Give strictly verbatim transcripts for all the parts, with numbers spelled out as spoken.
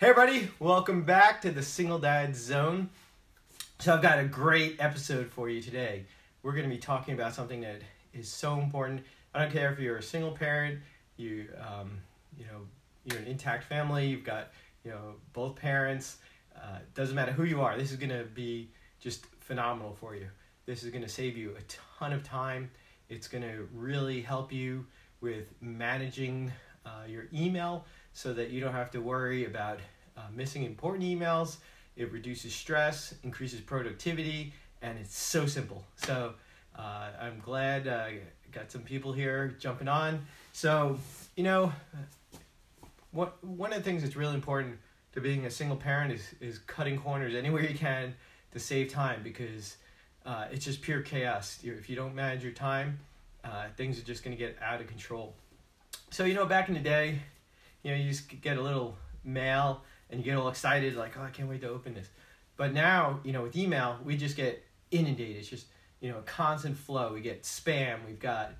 Hey everybody, welcome back to the Single Dad Zone. So I've got a great episode for you today. We're going to be talking about something that is so important. I don't care if you're a single parent, you um, you know, you're an intact family, you've got, you know, both parents, uh, doesn't matter who you are. This is going to be just phenomenal for you. This is going to save you a ton of time. It's going to really help you with managing uh, your email, so that you don't have to worry about uh, missing important emails. It reduces stress, increases productivity, and it's so simple. So uh, I'm glad uh, I got some people here jumping on. So, you know, what one of the things that's really important to being a single parent is, is cutting corners anywhere you can to save time, because uh, it's just pure chaos. If you don't manage your time, uh, things are just going to get out of control. So, you know, back in the day, you know, you just get a little mail and you get all excited, like, oh, I can't wait to open this. But now, you know, with email, we just get inundated. It's just, you know, a constant flow. We get spam. We've got,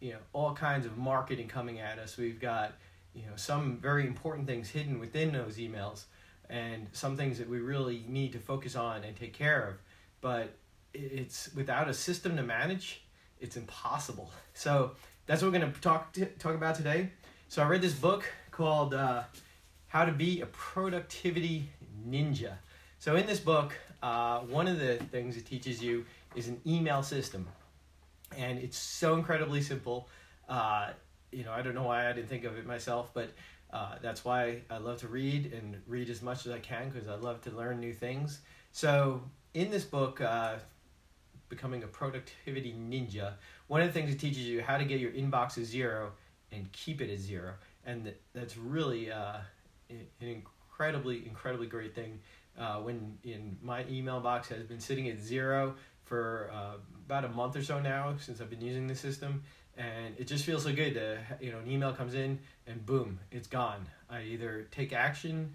you know, all kinds of marketing coming at us. We've got, you know, some very important things hidden within those emails and some things that we really need to focus on and take care of. But it's without a system to manage, it's impossible. So that's what we're going to talk to, talk about today. So I read this book called uh, How to Be a Productivity Ninja. So in this book, uh, one of the things it teaches you is an email system. And it's so incredibly simple. Uh, you know, I don't know why I didn't think of it myself, but uh, that's why I love to read and read as much as I can, because I love to learn new things. So in this book, uh, Becoming a Productivity Ninja, one of the things it teaches you how to get your inbox to zero and keep it at zero. And that's really uh, an incredibly, incredibly great thing. Uh, when in my email box has been sitting at zero for uh, about a month or so now since I've been using this system, and it just feels so good to, you know, an email comes in and boom, it's gone. I either take action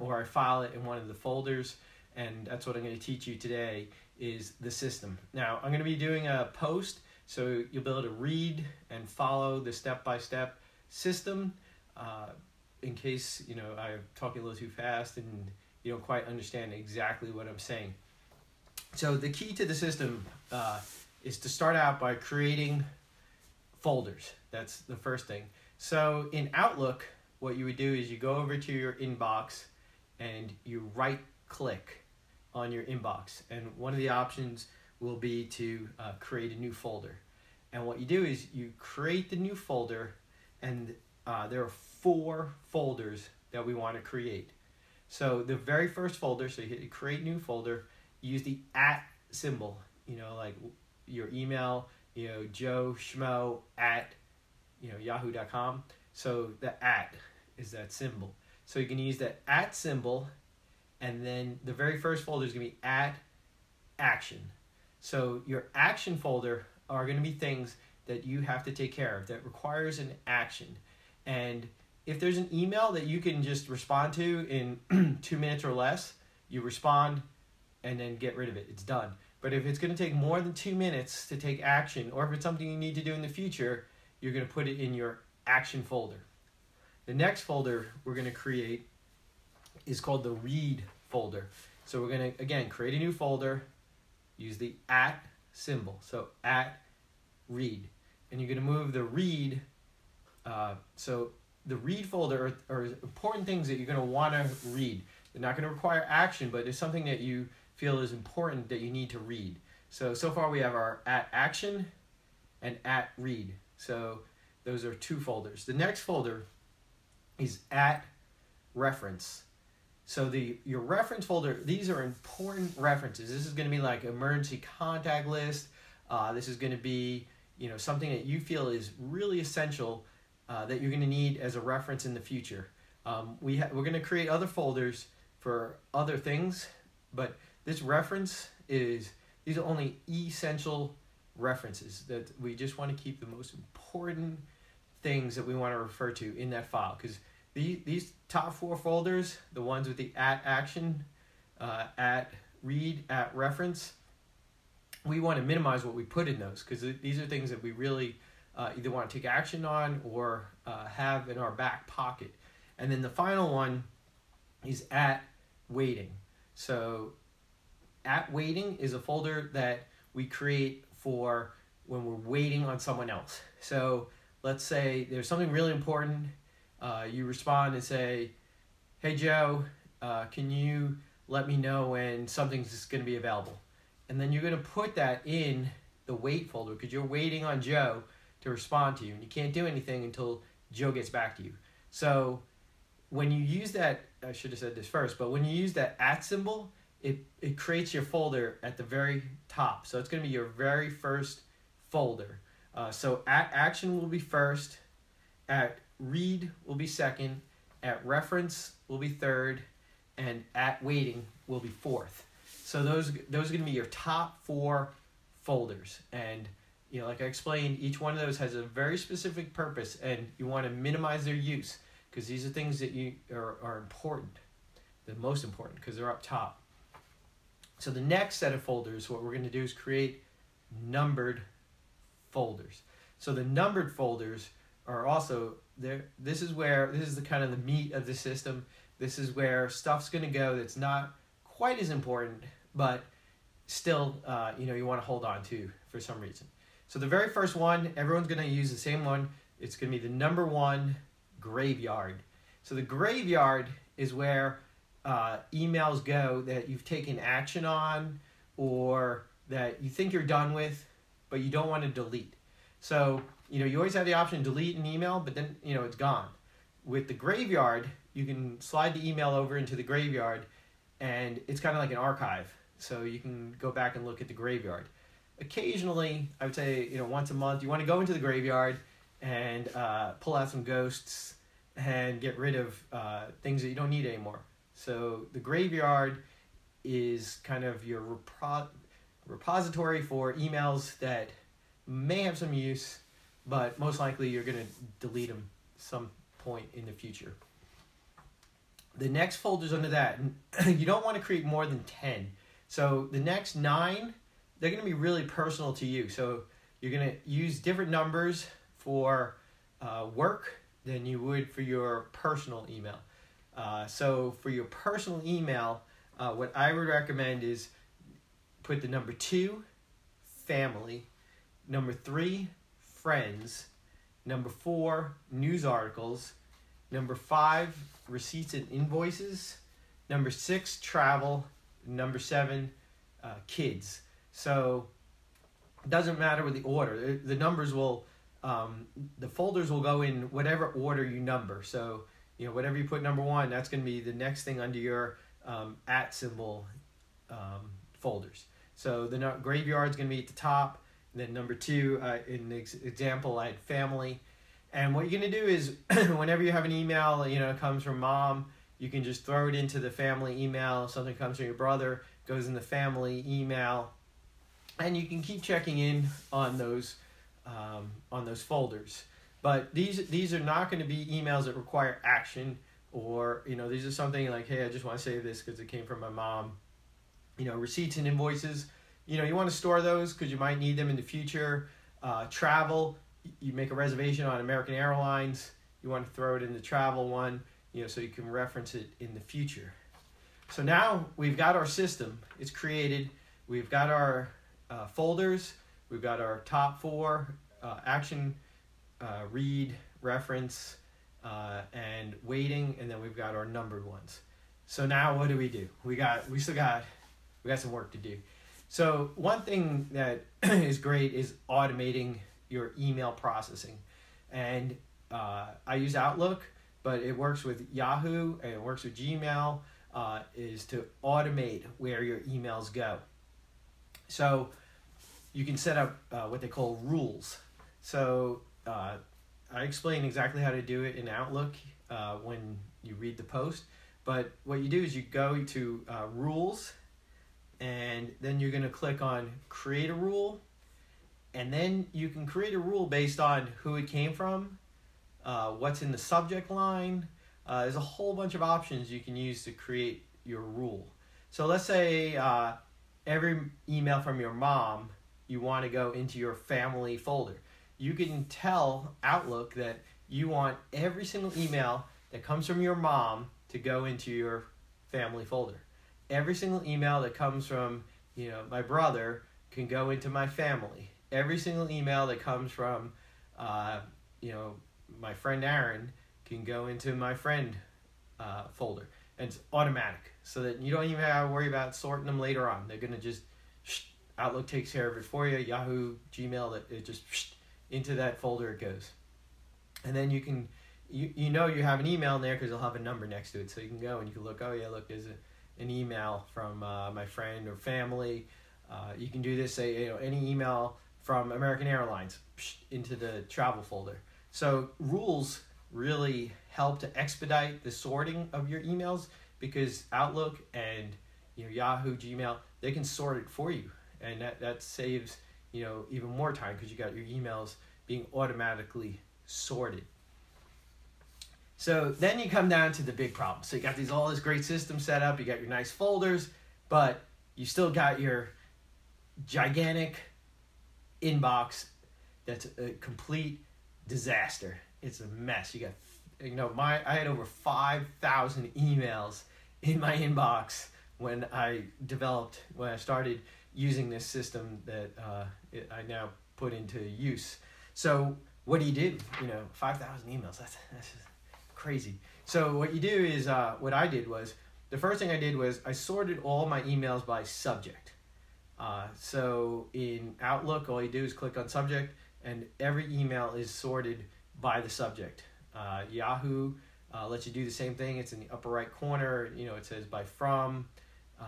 or I file it in one of the folders, and that's what I'm going to teach you today is the system. Now, I'm going to be doing a post, so you'll be able to read and follow the step-by-step system uh, in case, you know, I'm talking a little too fast and you don't quite understand exactly what I'm saying. So the key to the system uh, is to start out by creating folders. That's the first thing. So in Outlook, what you would do is you go over to your inbox and you right click on your inbox, and one of the options will be to uh, create a new folder. And what you do is you create the new folder. And uh, there are four folders that we want to create. So the very first folder, so you hit create new folder, use the at symbol, you know, like your email, you know, Joe Schmo at, you know, yahoo dot com. So the at is that symbol. So you can use that at symbol, and then the very first folder is going to be at action. So your action folder are going to be things that you have to take care of, that requires an action. And if there's an email that you can just respond to in two minutes or less, you respond and then get rid of it. It's done. But if it's going to take more than two minutes to take action, or if it's something you need to do in the future, you're going to put it in your action folder. The next folder we're going to create is called the read folder. So we're going to, again, create a new folder, use the at symbol. So at read. And you're going to move the read, uh, so the read folder are, are important things that you're going to want to read. They're not going to require action, but it's something that you feel is important that you need to read. So, so far we have our at action and at read. So those are two folders. The next folder is at reference. So the your reference folder, these are important references. This is going to be like emergency contact list. Uh, this is going to be, you know, something that you feel is really essential uh, that you're going to need as a reference in the future. Um, we ha- we're going to create other folders for other things, but this reference is, these are only essential references that we just want to keep the most important things that we want to refer to in that file. Because the, these top four folders, the ones with the at action, uh, at read, at reference, we want to minimize what we put in those, because these are things that we really uh, either want to take action on or uh, have in our back pocket. And then the final one is at waiting. So at waiting is a folder that we create for when we're waiting on someone else. So let's say there's something really important. Uh, you respond and say, hey, Joe, uh, can you let me know when something's going to be available? And then you're going to put that in the wait folder because you're waiting on Joe to respond to you. And you can't do anything until Joe gets back to you. So when you use that, I should have said this first, but when you use that at symbol, it, it creates your folder at the very top. So it's going to be your very first folder. Uh, so at action will be first, at read will be second, at reference will be third, and at waiting will be fourth. So those those are going to be your top four folders. And you know, like I explained, each one of those has a very specific purpose, and you want to minimize their use because these are things that you are, are important, the most important, because they're up top. So the next set of folders, what we're going to do is create numbered folders. So the numbered folders are also there. This is where this is the kind of the meat of the system. This is where stuff's going to go that's not quite as important, but still, uh, you know, you want to hold on to for some reason. So the very first one, everyone's going to use the same one. It's going to be the number one, graveyard. So the graveyard is where uh, emails go that you've taken action on or that you think you're done with, but you don't want to delete. So, you know, you always have the option to delete an email, but then, you know, it's gone. With the graveyard, you can slide the email over into the graveyard, and it's kind of like an archive. So you can go back and look at the graveyard. Occasionally, I would say, you know, once a month, you want to go into the graveyard and uh, pull out some ghosts and get rid of uh, things that you don't need anymore. So the graveyard is kind of your repro- repository for emails that may have some use, but most likely you're going to delete them at some point in the future. The next folder's under that, and you don't want to create more than ten. So the next nine, they're going to be really personal to you. So you're going to use different numbers for uh, work than you would for your personal email. Uh, so for your personal email, uh, what I would recommend is put the number two, family, number three, friends, number four, news articles, number five, receipts and invoices, number six, travel, number seven, uh, kids. So it doesn't matter with the order. The numbers will, um, the folders will go in whatever order you number. So, you know, whatever you put number one, that's going to be the next thing under your um, at symbol um, folders. So the no- graveyard's going to be at the top. And then number two, uh, in the ex- example, I had family. And what you're going to do is whenever you have an email, you know, it comes from mom, you can just throw it into the family email. Something comes from your brother, goes in the family email. And you can keep checking in on those um, on those folders. But these these are not going to be emails that require action, or, you know, these are something like, hey, I just want to save this because it came from my mom. You know, receipts and invoices, you know, you want to store those because you might need them in the future. Uh, travel, you make a reservation on American Airlines, you want to throw it in the travel one, you know, so you can reference it in the future. So now we've got our system. It's created. We've got our uh, folders. We've got our top four, uh, action, uh, read, reference, uh, and waiting. And then we've got our numbered ones. So now what do we do? We got, we still got, we got some work to do. So one thing that is great is automating your email processing. And uh, I use Outlook, but it works with Yahoo and it works with Gmail, uh, is to automate where your emails go. So you can set up uh, what they call rules. So uh, I explain exactly how to do it in Outlook uh, when you read the post. But what you do is you go to uh, rules, and then you're going to click on create a rule. And then you can create a rule based on who it came from, uh, what's in the subject line. Uh, there's a whole bunch of options you can use to create your rule. So let's say uh, every email from your mom, you want to go into your family folder. You can tell Outlook that you want every single email that comes from your mom to go into your family folder. Every single email that comes from, you know, my brother can go into my family. Every single email that comes from, uh, you know, my friend Aaron can go into my friend uh, folder. And it's automatic, so that you don't even have to worry about sorting them later on. They're going to just, shh, Outlook takes care of it for you. Yahoo, Gmail, it, it just, shh, into that folder it goes. And then you can, you, you know you have an email in there because it'll have a number next to it. So you can go and you can look, oh yeah, look, there's a, an email from uh, my friend or family. Uh, you can do this, say, you know, any email from American Airlines, psh, into the travel folder. So rules really help to expedite the sorting of your emails, because Outlook and, you know, Yahoo, Gmail, they can sort it for you, and that, that saves, you know, even more time because you got your emails being automatically sorted. So then you come down to the big problem. So you got these, all this great system set up, you got your nice folders, but you still got your gigantic inbox that's a complete disaster. It's a mess. You got, you know, my I had over five thousand emails in my inbox when I developed, when I started using this system that uh, it, I now put into use. So what do you do? You know, five thousand emails, that's, that's just crazy. So what you do is, uh, what I did was, the first thing I did was I sorted all my emails by subject. Uh, so in Outlook, all you do is click on subject, and every email is sorted by the subject. Uh, Yahoo uh, lets you do the same thing. It's in the upper right corner. You know, it says by from, uh,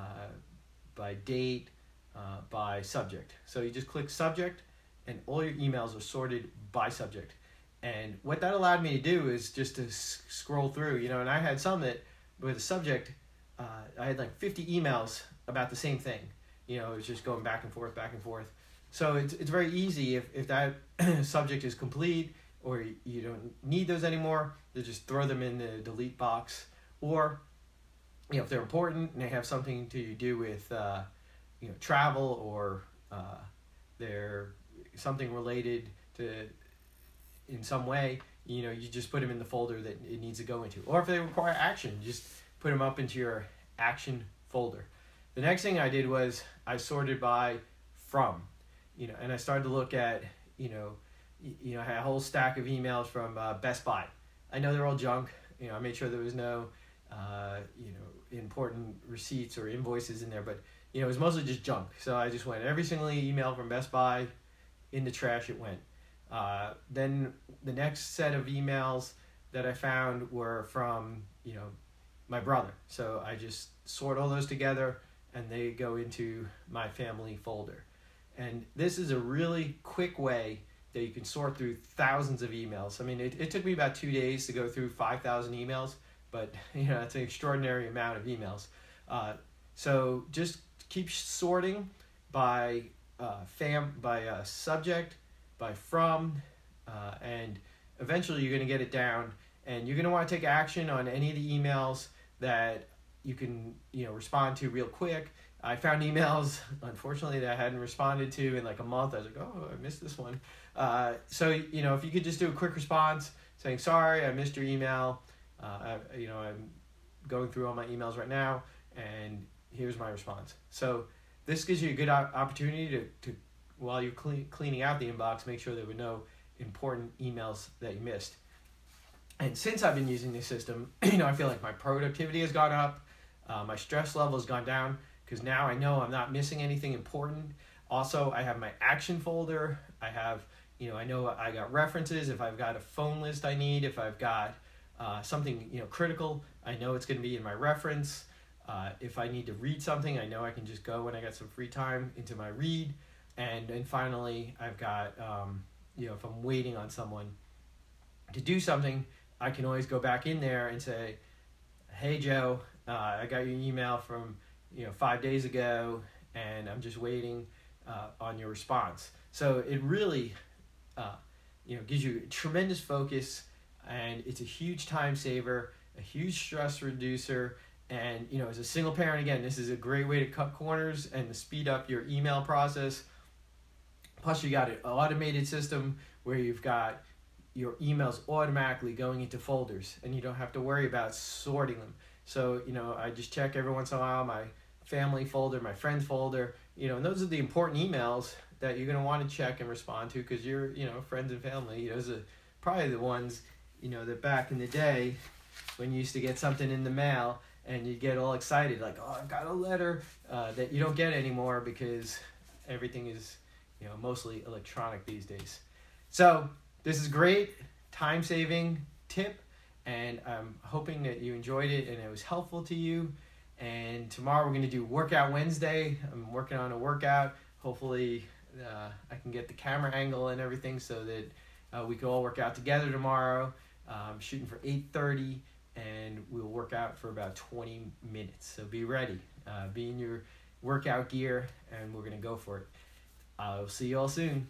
by date, uh, by subject. So you just click subject, and all your emails are sorted by subject. And what that allowed me to do is just to s- scroll through. You know, and I had some that with the subject, uh, I had like fifty emails about the same thing. You know, it was just going back and forth, back and forth. So it's it's very easy if, if that subject is complete, or you don't need those anymore, to just throw them in the delete box. Or, you know, if they're important and they have something to do with, uh, you know, travel, or uh, they're something related to in some way, you know, you just put them in the folder that it needs to go into. Or if they require action, just put them up into your action folder. The next thing I did was I sorted by from, you know, and I started to look at, you know, you know, I had a whole stack of emails from uh, Best Buy. I know they're all junk. You know, I made sure there was no, uh, you know, important receipts or invoices in there, but, you know, it was mostly just junk. So I just went every single email from Best Buy in the trash. It went. Uh, then the next set of emails that I found were from, you know, my brother. So I just sort all those together, and they go into my family folder. And this is a really quick way that you can sort through thousands of emails. I mean, it, it took me about two days to go through five thousand emails, but, you know, it's an extraordinary amount of emails. Uh, so just keep sorting by uh, fam, by uh, subject, by from, uh, and eventually you're going to get it down, and you're going to want to take action on any of the emails that you can, you know, respond to real quick. I found emails, unfortunately, that I hadn't responded to in like a month. I was like, oh, I missed this one. Uh, so, you know, if you could just do a quick response saying, sorry, I missed your email. Uh, I, you know, I'm going through all my emails right now, and here's my response. So this gives you a good opportunity to, to while you're clean, cleaning out the inbox, make sure there were no important emails that you missed. And since I've been using this system, you know, I feel like my productivity has gone up, uh, my stress level has gone down, because now I know I'm not missing anything important. Also, I have my action folder. I have, you know, I know I got references. If I've got a phone list I need, if I've got uh, something, you know, critical, I know it's going to be in my reference. Uh, if I need to read something, I know I can just go when I got some free time into my read. And and finally, I've got, um, you know, if I'm waiting on someone to do something, I can always go back in there and say, hey, Joe, uh, I got your email from, you know, five days ago, and I'm just waiting uh, on your response. So it really, uh, you know, gives you tremendous focus, and it's a huge time saver, a huge stress reducer. And, you know, as a single parent, again, this is a great way to cut corners and to speed up your email process. Plus, you got an automated system where you've got your emails automatically going into folders, and you don't have to worry about sorting them. So, you know, I just check every once in a while my family folder, my friends folder, you know, and those are the important emails that you're going to want to check and respond to, because you're, you know, friends and family, you know, those are probably the ones, you know, that back in the day when you used to get something in the mail and you get all excited, like, oh, I've got a letter uh, that you don't get anymore because everything is, you know, mostly electronic these days. So this is great time-saving tip, and I'm hoping that you enjoyed it and it was helpful to you. And tomorrow we're going to do Workout Wednesday. I'm working on a workout. Hopefully uh, I can get the camera angle and everything so that uh, we can all work out together tomorrow. I'm shooting for eight thirty, and we'll work out for about twenty minutes. So be ready. Uh, be in your workout gear, and we're going to go for it. I'll see you all soon.